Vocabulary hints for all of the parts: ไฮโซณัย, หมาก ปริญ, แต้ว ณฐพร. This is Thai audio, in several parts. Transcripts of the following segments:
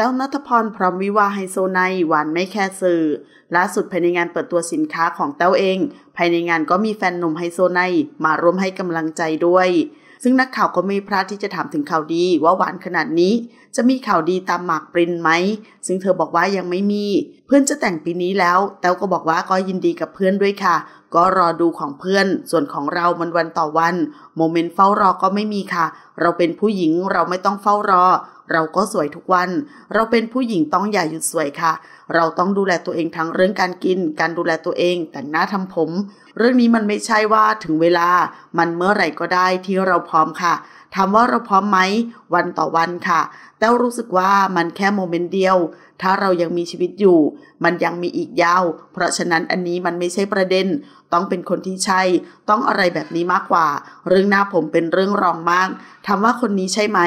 แต้วณัฐพรพร้อมวิวาห์ไฮโซไนหวานไม่แคร์สื่อล่าสุดภายในงานเปิดตัวสินค้าของแต้วเองภายในงานก็มีแฟนหนุ่มไฮโซไนมาร่วมให้กำลังใจด้วยซึ่งนักข่าวก็ไม่พลาดที่จะถามถึงข่าวดีว่าหวานขนาดนี้จะมีข่าวดีตามหมากปรินไหมซึ่งเธอบอกว่ายังไม่มีเพื่อนจะแต่งปีนี้แล้วแต้วก็บอกว่าก็ยินดีกับเพื่อนด้วยค่ะก็รอดูของเพื่อนส่วนของเรามันวันต่อวันโมเมนต์เฝ้ารอก็ไม่มีค่ะเราเป็นผู้หญิงเราไม่ต้องเฝ้ารอเราก็สวยทุกวันเราเป็นผู้หญิงต้องอย่าหยุดสวยค่ะเราต้องดูแลตัวเองทั้งเรื่องการกินการดูแลตัวเองแต่งหน้าทำผมเรื่องนี้มันไม่ใช่ว่าถึงเวลามันเมื่อไหร่ก็ได้ที่เราพร้อมค่ะถามว่าเราพร้อมไหมวันต่อวันค่ะแต่รู้สึกว่ามันแค่โมเมนต์เดียวถ้าเรายังมีชีวิตอยู่มันยังมีอีกยาวเพราะฉะนั้นอันนี้มันไม่ใช่ประเด็นต้องเป็นคนที่ใช่ต้องอะไรแบบนี้มากกว่าเรื่องหน้าผมเป็นเรื่องรองมากถามว่าคนนี้ใช่ไหม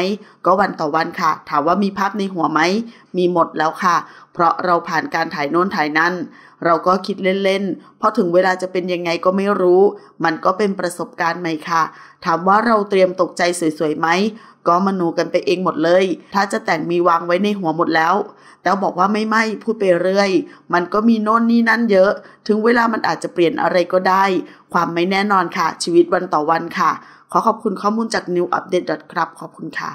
ก็วันต่อวันค่ะถามว่ามีภาพในหัวไหมมีหมดแล้วค่ะเพราะเราผ่านการถ่ายโน้นถ่ายนั้นเราก็คิดเล่นๆพอถึงเวลาจะเป็นยังไงก็ไม่รู้มันก็เป็นประสบการณ์ใหม่ค่ะถามว่าเราเตรียมตกใจสวยๆไหมก็มโนกันไปเองหมดเลยถ้าจะแต่งมีวางไว้ในหัวหมดแล้วแต่บอกว่าไม่พูดไปเรื่อยมันก็มีโน่นนี่นั่นเยอะถึงเวลามันอาจจะเปลี่ยนอะไรก็ได้ความไม่แน่นอนค่ะชีวิตวันต่อวันค่ะขอขอบคุณข้อมูลจาก newupdate.club ขอบคุณค่ะ